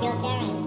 filter and